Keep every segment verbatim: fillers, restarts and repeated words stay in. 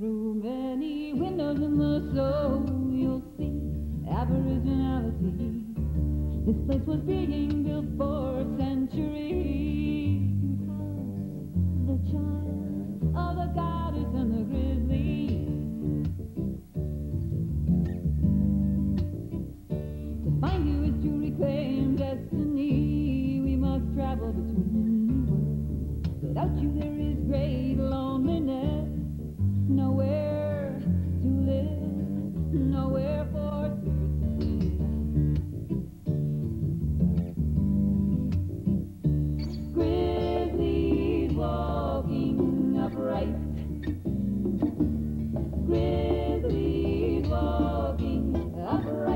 Through many windows in the soul, you'll see aboriginality. This place was being built for centuries. You call the child of the goddess and the grizzly. To find you is to reclaim destiny. We must travel between worlds. Without you, there is great loneliness. Nowhere to live, nowhere for spirits to live. Grizzlies walking upright. Grizzlies walking upright.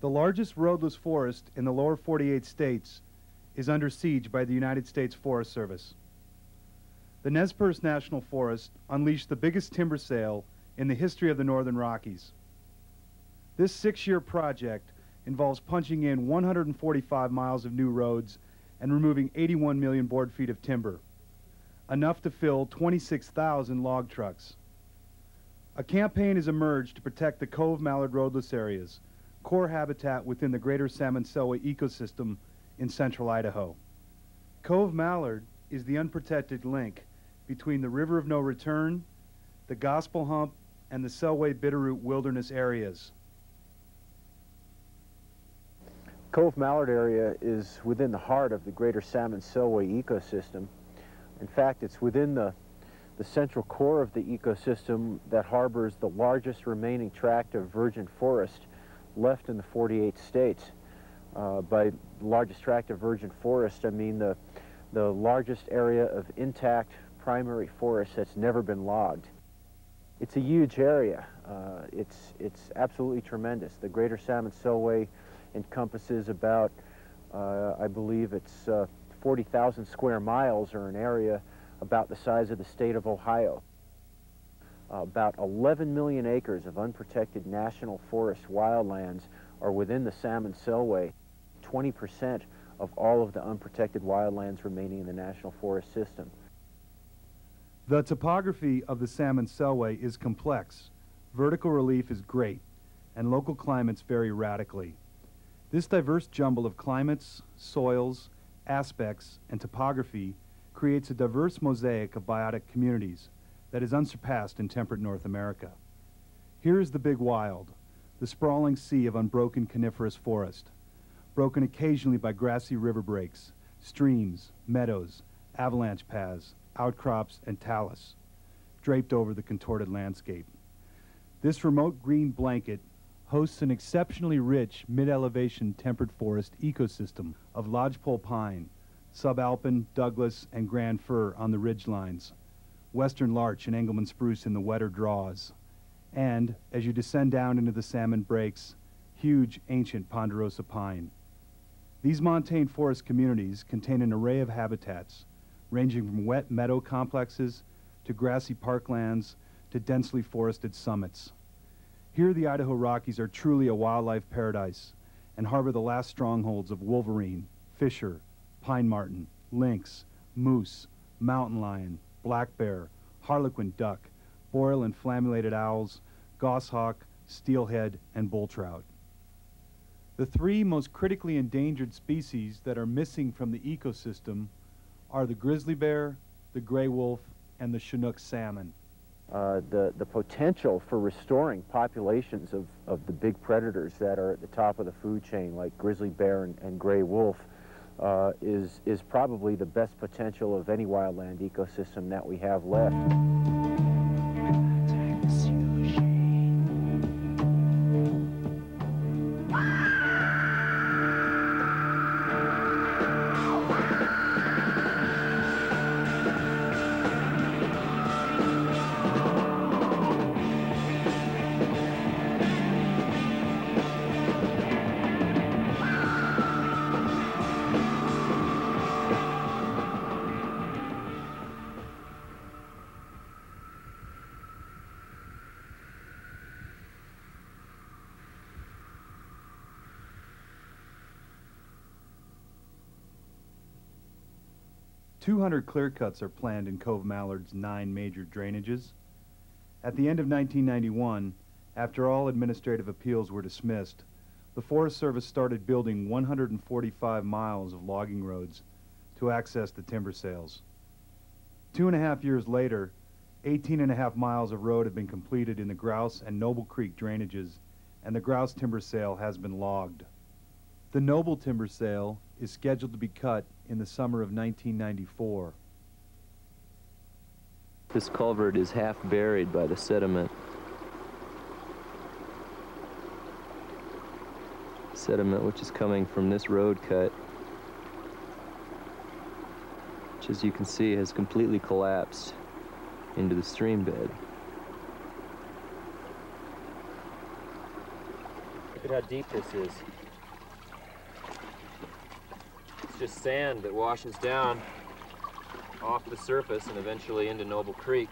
The largest roadless forest in the lower forty-eight states is under siege by the United States Forest Service. The Nez Perce National Forest unleashed the biggest timber sale in the history of the Northern Rockies. This six-year project involves punching in one hundred forty-five miles of new roads and removing eighty-one million board feet of timber, enough to fill twenty-six thousand log trucks. A campaign has emerged to protect the Cove Mallard roadless areas, core habitat within the Greater Salmon Selway ecosystem in central Idaho. Cove Mallard is the unprotected link between the River of No Return, the Gospel Hump, and the Selway Bitterroot Wilderness areas. Cove Mallard area is within the heart of the Greater Salmon Selway ecosystem. In fact, it's within the, the central core of the ecosystem that harbors the largest remaining tract of virgin forest left in the forty-eight states. Uh, by largest tract of virgin forest, I mean the, the largest area of intact primary forest that's never been logged. It's a huge area. Uh, it's, it's absolutely tremendous. The Greater Salmon Selway encompasses about, uh, I believe it's uh, forty thousand square miles, or an area about the size of the state of Ohio. About eleven million acres of unprotected national forest wildlands are within the Salmon Selway, twenty percent of all of the unprotected wildlands remaining in the national forest system. The topography of the Salmon Selway is complex, vertical relief is great, and local climates vary radically. This diverse jumble of climates, soils, aspects, and topography creates a diverse mosaic of biotic communities that is unsurpassed in temperate North America. Here is the big wild, the sprawling sea of unbroken coniferous forest, broken occasionally by grassy river breaks, streams, meadows, avalanche paths, outcrops, and talus, draped over the contorted landscape. This remote green blanket hosts an exceptionally rich mid-elevation temperate forest ecosystem of lodgepole pine, subalpine, Douglas, and grand fir on the ridgelines, western larch and Engelmann spruce in the wetter draws, and, as you descend down into the salmon breaks, huge ancient ponderosa pine. These montane forest communities contain an array of habitats, ranging from wet meadow complexes to grassy parklands to densely forested summits. Here the Idaho Rockies are truly a wildlife paradise and harbor the last strongholds of wolverine, fisher, pine marten, lynx, moose, mountain lion, black bear, harlequin duck, boreal and flammulated owls, goshawk, steelhead, and bull trout. The three most critically endangered species that are missing from the ecosystem are the grizzly bear, the gray wolf, and the Chinook salmon. Uh, the, the potential for restoring populations of, of the big predators that are at the top of the food chain, like grizzly bear and, and gray wolf, Uh, is, is probably the best potential of any wildland ecosystem that we have left. two hundred clear cuts are planned in Cove Mallard's nine major drainages. At the end of nineteen ninety-one, after all administrative appeals were dismissed, the Forest Service started building one hundred forty-five miles of logging roads to access the timber sales. Two and a half years later, eighteen and a half miles of road have been completed in the Grouse and Noble Creek drainages, and the Grouse timber sale has been logged. The Noble timber sale is scheduled to be cut in the summer of nineteen ninety-four. This culvert is half buried by the sediment. Sediment which is coming from this road cut, which as you can see has completely collapsed into the stream bed. Look at how deep this is. It's just sand that washes down off the surface and eventually into Noble Creek,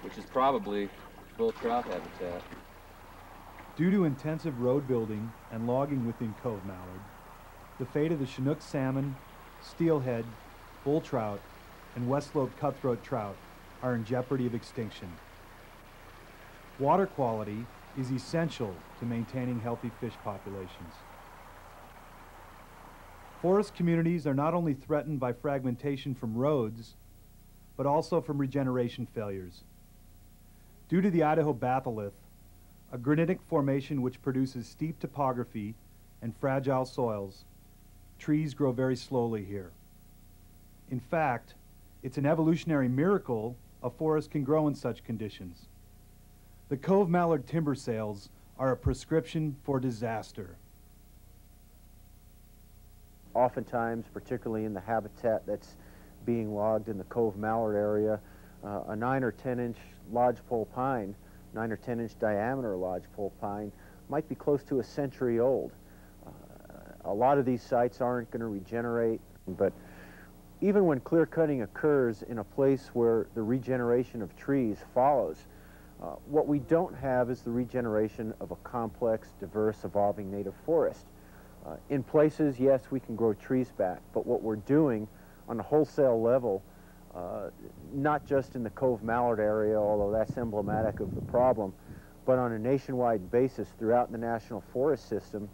which is probably bull trout habitat. Due to intensive road building and logging within Cove Mallard, the fate of the Chinook salmon, steelhead, bull trout, and West Slope cutthroat trout are in jeopardy of extinction. Water quality is essential to maintaining healthy fish populations. Forest communities are not only threatened by fragmentation from roads, but also from regeneration failures. Due to the Idaho batholith, a granitic formation which produces steep topography and fragile soils, trees grow very slowly here. In fact, it's an evolutionary miracle a forest can grow in such conditions. The Cove Mallard timber sales are a prescription for disaster. Oftentimes, particularly in the habitat that's being logged in the Cove Mallard area, uh, a nine or ten inch lodgepole pine, nine or ten inch diameter lodgepole pine, might be close to a century old. Uh, a lot of these sites aren't going to regenerate, but even when clear cutting occurs in a place where the regeneration of trees follows, uh, what we don't have is the regeneration of a complex, diverse, evolving native forest. Uh, in places, yes, we can grow trees back, but what we're doing on a wholesale level, uh, not just in the Cove Mallard area, although that's emblematic of the problem, but on a nationwide basis throughout the national forest system,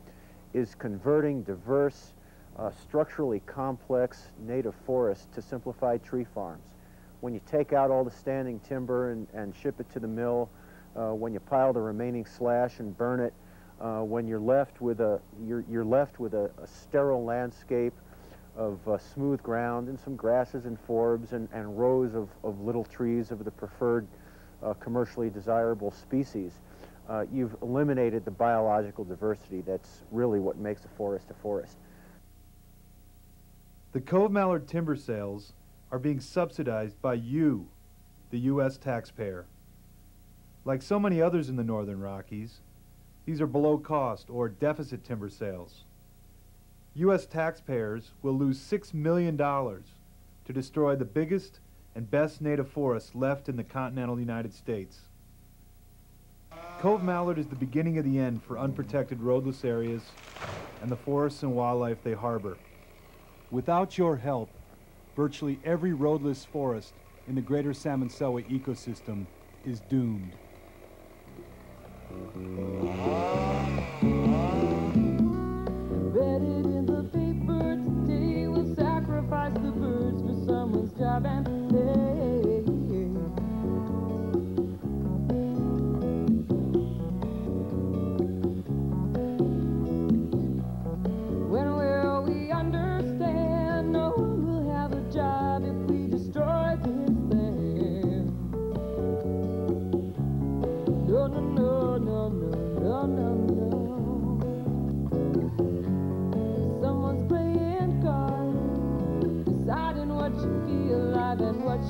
is converting diverse, Uh, structurally complex native forests to simplified tree farms. When you take out all the standing timber and, and ship it to the mill, uh, when you pile the remaining slash and burn it, uh, when you're left with a you're, you're left with a, a sterile landscape of uh, smooth ground and some grasses and forbs and, and rows of, of little trees of the preferred uh, commercially desirable species, uh, you've eliminated the biological diversity that's really what makes a forest a forest. The Cove Mallard timber sales are being subsidized by you, the U S taxpayer. Like so many others in the Northern Rockies, these are below cost or deficit timber sales. U S taxpayers will lose six million dollars to destroy the biggest and best native forests left in the continental United States. Cove Mallard is the beginning of the end for unprotected roadless areas and the forests and wildlife they harbor. Without your help, virtually every roadless forest in the Greater Salmon Selway ecosystem is doomed. Bedded in the big birds, today we'll sacrifice the birds for someone's job and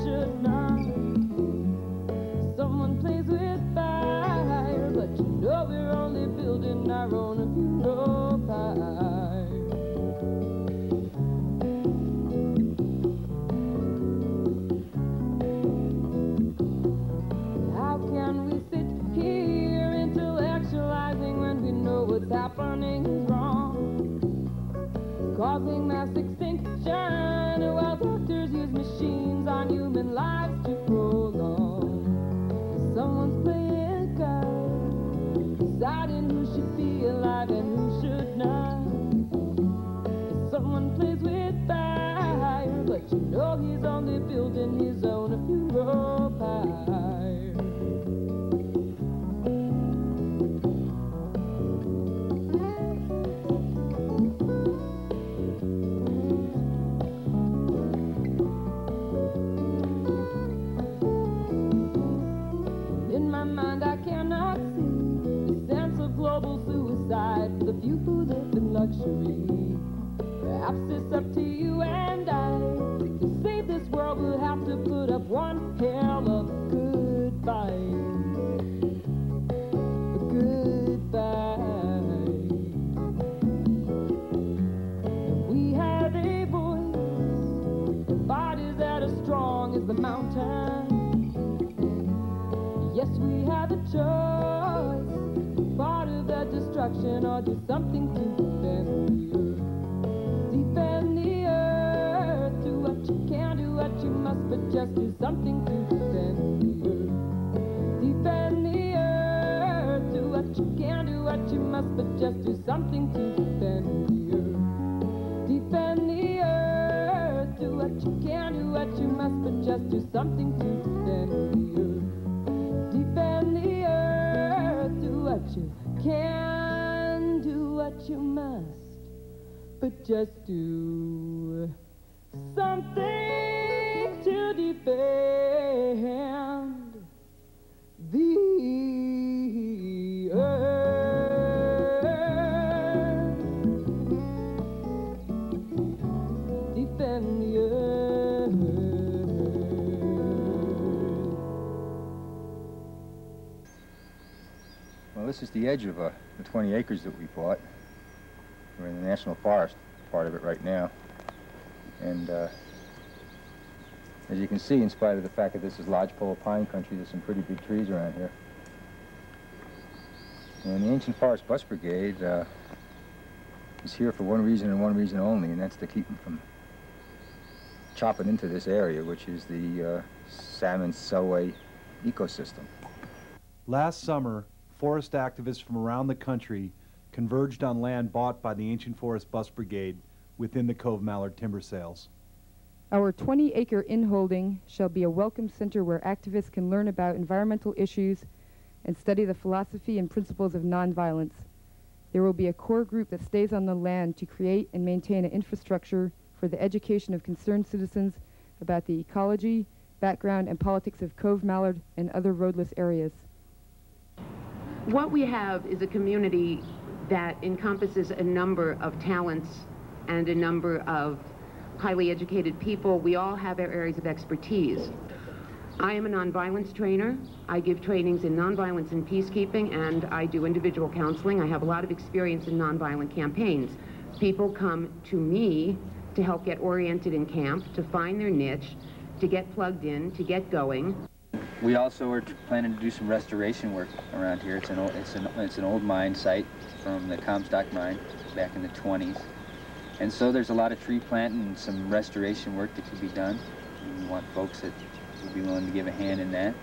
should not. Someone plays with fire, but you know we're only building our own if you know fire. How can we sit here intellectualizing when we know what's happening is wrong? causing mass extinction, while doctors use machines on human lives to prolong. Someone's playing God, deciding who should be alive and who should not. Someone plays with fire, but you know he's only building his own funeral pyre. The few who live in luxury. Perhaps it's up to you and I. To save this world, we'll have to put up one hell of a good fight. A good fight. If we had a voice, and bodies that are strong as the mountain. Yes, we have a choice. Destruction or do something to defend the earth. Defend the earth. Do what you can, do what you must, but just do something to defend the earth. Defend the earth. Do what you can, do what you must, but just do something to defend the earth. Defend the earth. Do what you can, do what you must, but just do something to defend the earth. Defend the earth. Do what you can, do what you must, but just do something to defend the earth. Defend the This is the edge of uh, the twenty acres that we bought. We're in the National Forest part of it right now. And uh, as you can see, in spite of the fact that this is lodgepole pine country, there's some pretty big trees around here. And the Ancient Forest Bus Brigade uh, is here for one reason and one reason only, and that's to keep them from chopping into this area, which is the uh, Salmon-Selway ecosystem. Last summer, forest activists from around the country converged on land bought by the Ancient Forest Bus Brigade within the Cove Mallard timber sales. Our twenty acre inholding shall be a welcome center where activists can learn about environmental issues and study the philosophy and principles of nonviolence. There will be a core group that stays on the land to create and maintain an infrastructure for the education of concerned citizens about the ecology, background, and politics of Cove Mallard and other roadless areas. What we have is a community that encompasses a number of talents and a number of highly educated people. We all have our areas of expertise. I am a nonviolence trainer. I give trainings in nonviolence and peacekeeping, and I do individual counseling. I have a lot of experience in nonviolent campaigns. People come to me to help get oriented in camp, to find their niche, to get plugged in, to get going. We also are planning to do some restoration work around here. It's an old, it's an, it's an old mine site from the Comstock mine back in the twenties. And so there's a lot of tree planting and some restoration work that could be done. We want folks that would be willing to give a hand in that.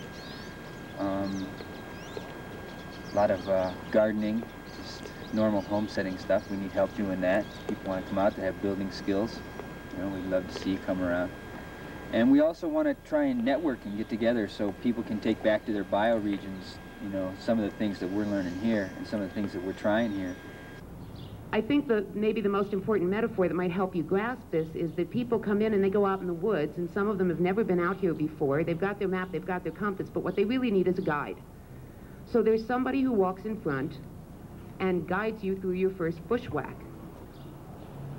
Um, a lot of uh, gardening, just normal homesteading stuff. We need help doing that. People want to come out to have building skills. You know, we'd love to see you come around. And we also want to try and network and get together so people can take back to their bioregions, you know, some of the things that we're learning here and some of the things that we're trying here. I think the, maybe the most important metaphor that might help you grasp this is that people come in and they go out in the woods, and some of them have never been out here before. They've got their map, they've got their compass, but what they really need is a guide. So there's somebody who walks in front and guides you through your first bushwhack.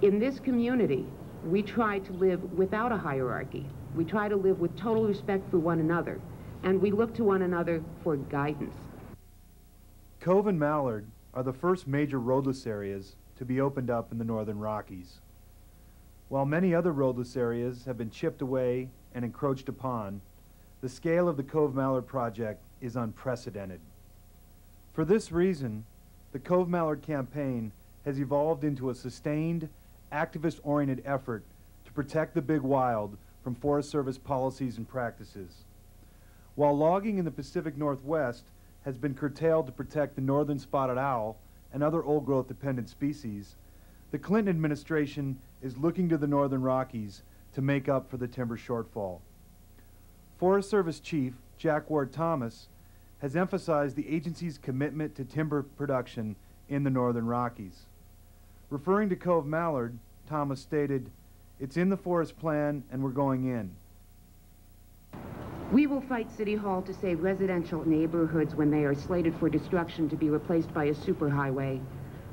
In this community, we try to live without a hierarchy. We try to live with total respect for one another, and we look to one another for guidance. Cove and Mallard are the first major roadless areas to be opened up in the Northern Rockies. While many other roadless areas have been chipped away and encroached upon, the scale of the Cove Mallard project is unprecedented. For this reason, the Cove Mallard campaign has evolved into a sustained activist-oriented effort to protect the big wild from Forest Service policies and practices. While logging in the Pacific Northwest has been curtailed to protect the northern spotted owl and other old-growth dependent species, the Clinton administration is looking to the Northern Rockies to make up for the timber shortfall. Forest Service Chief Jack Ward Thomas has emphasized the agency's commitment to timber production in the Northern Rockies. Referring to Cove Mallard, Thomas stated, "It's in the forest plan and we're going in. We will fight City Hall to save residential neighborhoods when they are slated for destruction to be replaced by a superhighway.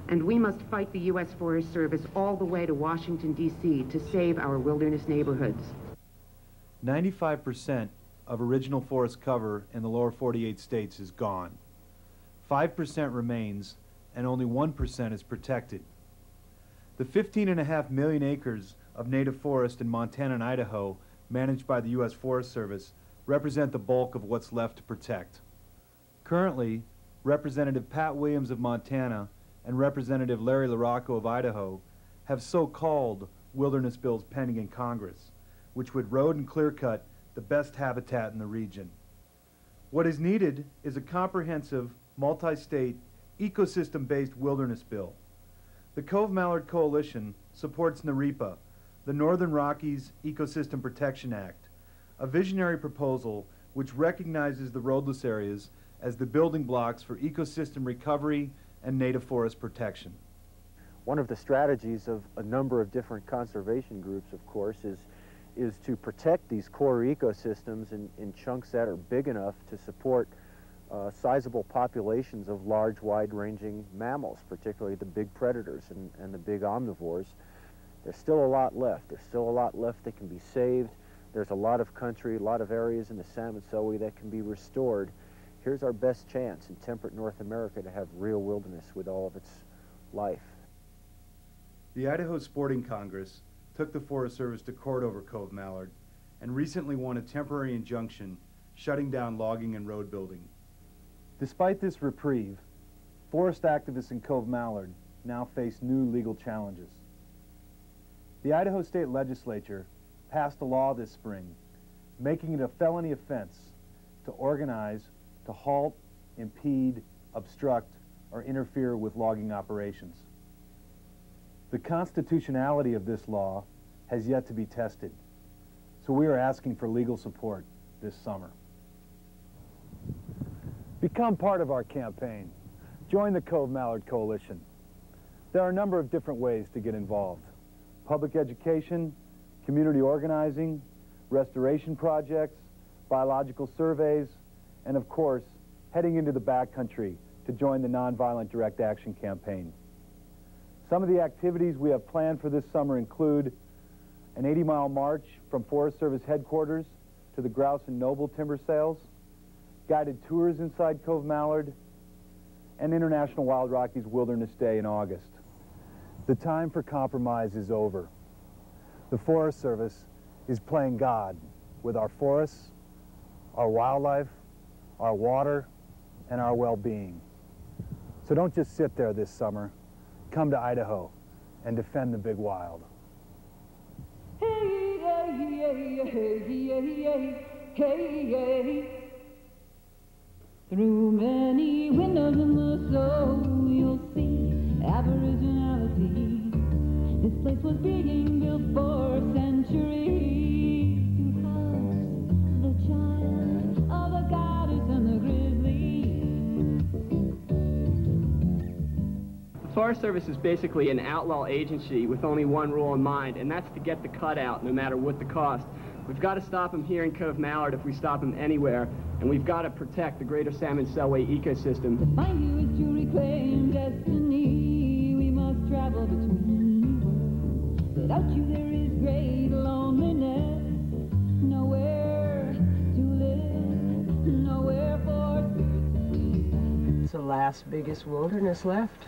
And we must fight the U S Forest Service all the way to Washington, D C to save our wilderness neighborhoods." ninety-five percent of original forest cover in the lower forty-eight states is gone. five percent remains, and only one percent is protected. The fifteen and a half million acres of native forest in Montana and Idaho managed by the U S Forest Service represent the bulk of what's left to protect. Currently, Representative Pat Williams of Montana and Representative Larry LaRocco of Idaho have so-called wilderness bills pending in Congress, which would road and clear-cut the best habitat in the region. What is needed is a comprehensive, multi-state, ecosystem-based wilderness bill. The Cove Mallard Coalition supports NREPA, the Northern Rockies Ecosystem Protection Act, a visionary proposal which recognizes the roadless areas as the building blocks for ecosystem recovery and native forest protection. One of the strategies of a number of different conservation groups, of course, is is to protect these core ecosystems in, in chunks that are big enough to support uh, sizable populations of large, wide-ranging mammals, particularly the big predators and, and the big omnivores. There's still a lot left. There's still a lot left that can be saved. There's a lot of country, a lot of areas in the Salmon-Selway that can be restored. Here's our best chance in temperate North America to have real wilderness with all of its life. The Idaho Sporting Congress took the Forest Service to court over Cove Mallard and recently won a temporary injunction shutting down logging and road building. Despite this reprieve, forest activists in Cove Mallard now face new legal challenges. The Idaho State Legislature passed a law this spring making it a felony offense to organize, to halt, impede, obstruct, or interfere with logging operations. The constitutionality of this law has yet to be tested, so we are asking for legal support this summer. Become part of our campaign. Join the Cove Mallard Coalition. There are a number of different ways to get involved: public education, community organizing, restoration projects, biological surveys, and of course, heading into the backcountry to join the Nonviolent Direct Action Campaign. Some of the activities we have planned for this summer include an eighty-mile march from Forest Service headquarters to the Grouse and Noble timber sales, guided tours inside Cove Mallard, and International Wild Rockies Wilderness Day in August. The time for compromise is over. The Forest Service is playing God with our forests, our wildlife, our water, and our well-being. So don't just sit there this summer. Come to Idaho and defend the big wild. Through many windows in the soul, you'll see aboriginality. This place was being built for centuries to house the child of a goddess and the grizzly. The Forest Service is basically an outlaw agency with only one rule in mind, and that's to get the cut out no matter what the cost. We've got to stop them here in Cove Mallard if we stop them anywhere, and we've got to protect the Greater Salmon Selway ecosystem. To find you is to reclaim destiny. We must travel between. Without you there is great loneliness, nowhere to live, nowhere for spirits to be. It's the last biggest wilderness left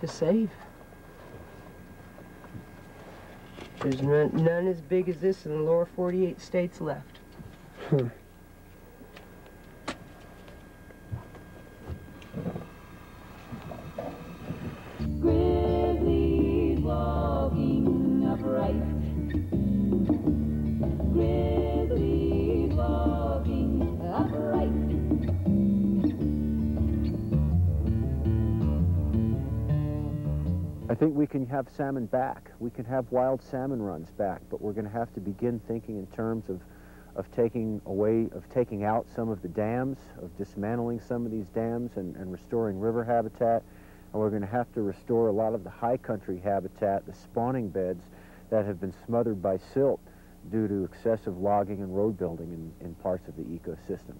to save. There's none, none as big as this in the lower forty-eight states left. Hmm. think we can have salmon back. We can have wild salmon runs back, but we're going to have to begin thinking in terms of, of taking away, of taking out some of the dams, of dismantling some of these dams and, and restoring river habitat. And we're going to have to restore a lot of the high country habitat, the spawning beds that have been smothered by silt due to excessive logging and road building in, in parts of the ecosystem.